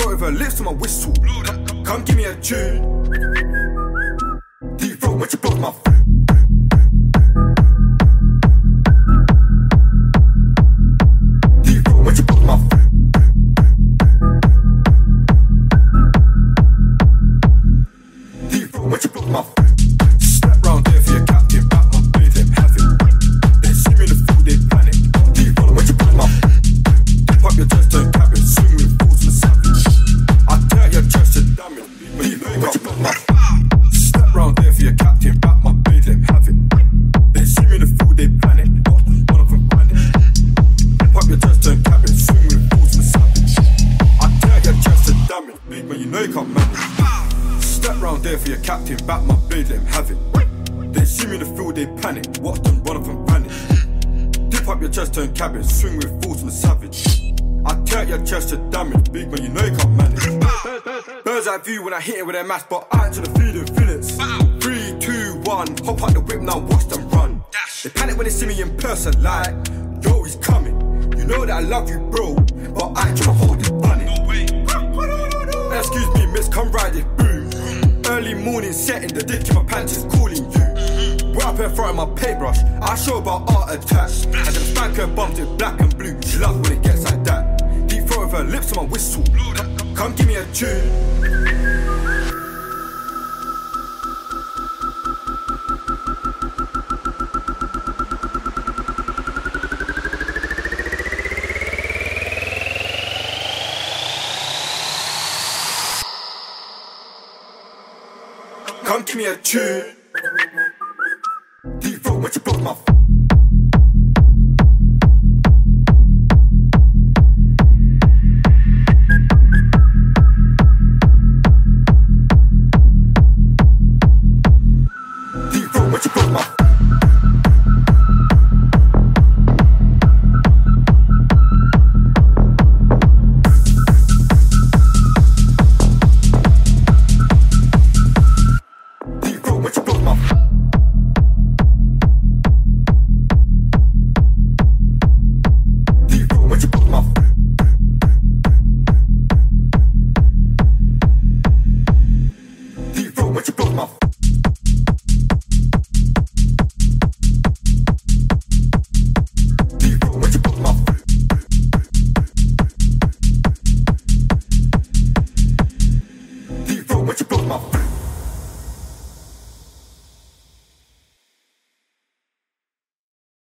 Brought with her lips to my whistle. Come give me a tune. Deep throat when she blows my foot. When I hit it with a mask, but I ain't to the feeding fillets. 3, 2, 1, hop out the whip now, watch them run. Dash. They panic when they see me in person, like, yo, he's coming. You know that I love you, bro, but I ain't tryna hold it bunny. No way. Excuse me, miss, come ride it, boom. Early morning setting, the dick in my pants is calling you. We're up in front of my paintbrush, I show about art attached. And them spanker bumps in black and blue. She loves when it gets like that. Deep throat with her lips on my whistle. Come give me a tune. Come give me a tune.